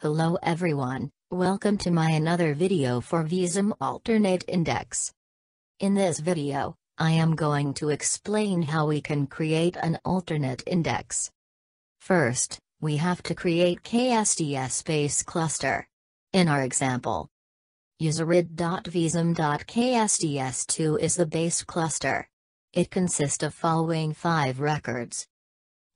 Hello everyone, welcome to my another video for VSAM alternate index. In this video, I am going to explain how we can create an alternate index. First, we have to create KSDS space cluster. In our example, userid.vesm.ksds2 is the base cluster. It consists of following 5 records.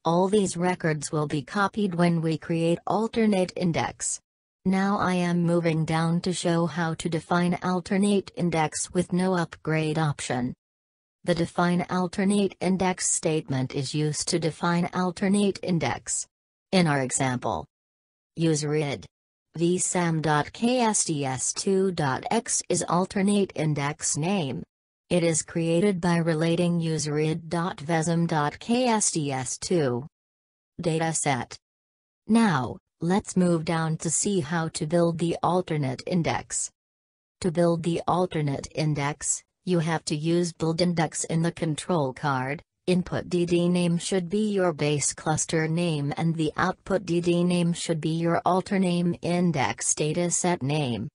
All these records will be copied when we create alternate index. Now I am moving down to show how to define alternate index with no upgrade option. The define alternate index statement is used to define alternate index. In our example, userid.vesam.ksds2.x is alternate index name. It is created by relating userid.vesm.ksds2 dataset. Now, let's move down to see how to build the alternate index. To build the alternate index, you have to use BLDINDEX in the control card. Input DD name should be your base cluster name and the output DD name should be your alternate index dataset name.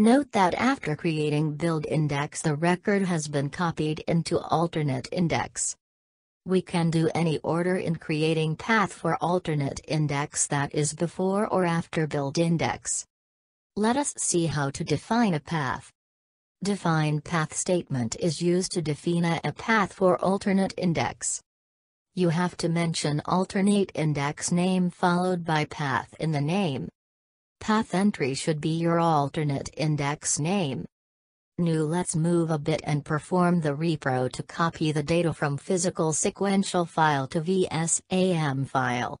Note that after creating build index the record has been copied into alternate index. We can do any order in creating path for alternate index that is before or after build index. Let us see how to define a path. Define path statement is used to define a path for alternate index. You have to mention alternate index name followed by path in the name. PATHENTRY should be your alternate index name. Now let's move a bit and perform the repro to copy the data from physical sequential file to VSAM file.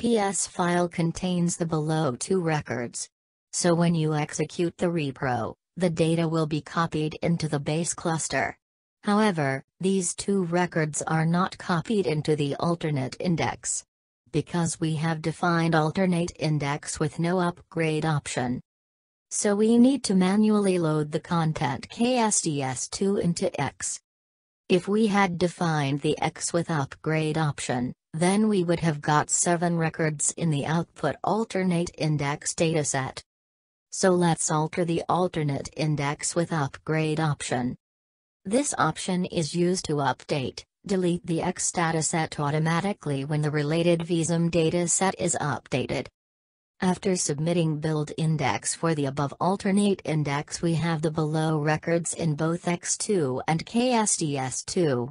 PS file contains the below 2 records. So when you execute the repro, the data will be copied into the base cluster. However, these 2 records are not copied into the alternate index, because we have defined alternate index with no upgrade option. So we need to manually load the content KSDS2 into X. If we had defined the X with upgrade option, then we would have got 7 records in the output alternate index dataset. So let's alter the alternate index with upgrade option. This option is used to update, delete the X dataset automatically when the related VSAM dataset is updated. After submitting build index for the above alternate index, we have the below records in both X2 and KSDS2.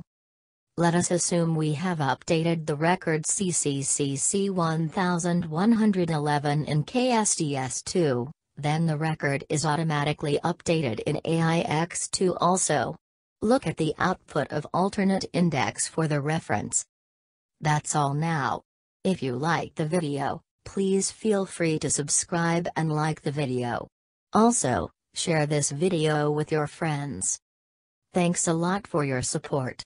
Let us assume we have updated the record CCCC1111 in KSDS2, then the record is automatically updated in AIX2 also. Look at the output of alternate index for the reference. That's all now. If you like the video, please feel free to subscribe and like the video. Also, share this video with your friends. Thanks a lot for your support.